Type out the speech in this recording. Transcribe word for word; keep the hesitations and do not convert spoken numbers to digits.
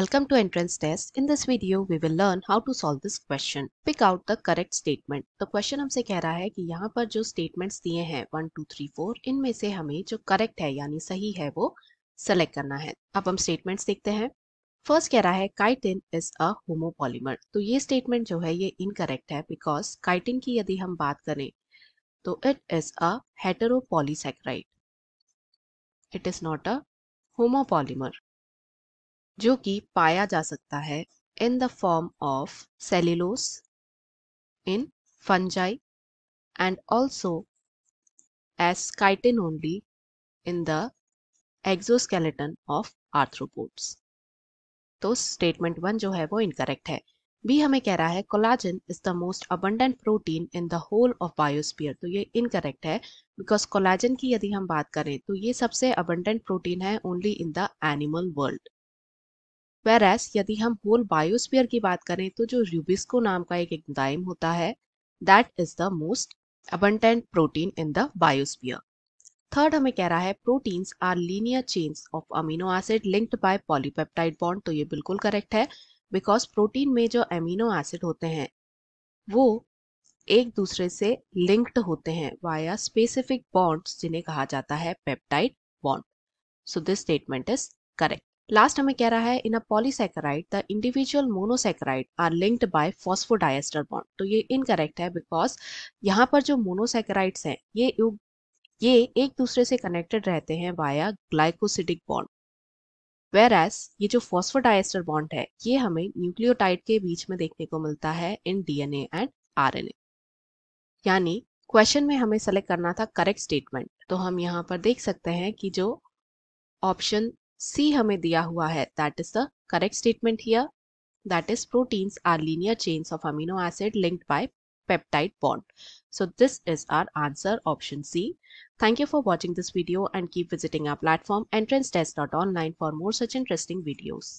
Welcome to entrance test. In this video we will learn how to solve this question. Pick out the correct statement. तो question हमसे कह रहा है कि यहाँ पर जो statements दिए हैं वन टू थ्री फोर इनमें से हमें जो correct है यानी सही है वो select करना है. अब हम statements देखते हैं. First कह रहा है chitin is a homopolymer. तो ये statement जो है ये incorrect है because chitin की यदि हम बात करें तो it is a heteropolysaccharide. It is not a homopolymer. जो कि पाया जा सकता है in the form of cellulose in fungi and also as chitin only in the exoskeleton of arthropods. तो स्टेटमेंट वन जो है वो इनकरेक्ट है. बी हमें कह रहा है collagen is the most abundant protein in the whole of biosphere. तो ये इनकरेक्ट है बिकॉज कोलाजन की यदि हम बात करें तो ये सबसे अबंडेंट प्रोटीन है only in the animal world. Whereas, यदि हम होल बायोस्फीयर की बात करें तो जो RuBisCO नाम का एक एंजाइम होता है that is the most abundant protein in the biosphere. Third हमें कह रहा है proteins are linear chains of amino acid linked by polypeptide bond. तो ये बिल्कुल करेक्ट है बिकॉज प्रोटीन में जो अमीनो एसिड होते हैं वो एक दूसरे से लिंक्ड होते हैं वाया स्पेसिफिक बॉन्ड्स जिन्हें कहा जाता है peptide bond. So this statement is correct. Last हमें कह रहा है in a polysaccharide the individual monosaccharide are linked by phosphodiester bond. तो ये इनकरेक्ट है बिकॉज यहाँ पर जो मोनोसैकेराइड्स हैं ये ये एक दूसरे से कनेक्टेड रहते हैं via glycosidic bond. Whereas ये जो फॉस्फोडाइएस्टर बॉन्ड है ये हमें न्यूक्लियोटाइड के बीच में देखने को मिलता है इन डीएनए एंड आरएनए. यानी क्वेश्चन में हमें सेलेक्ट करना था करेक्ट स्टेटमेंट. तो हम यहाँ पर देख सकते हैं कि जो ऑप्शन सी हमें दिया हुआ है that is the correct statement here that is proteins are linear chains of amino acid linked by peptide bond. So this is our answer option C. Thank you for watching this video and keep visiting our platform entrance test dot online for more such interesting videos.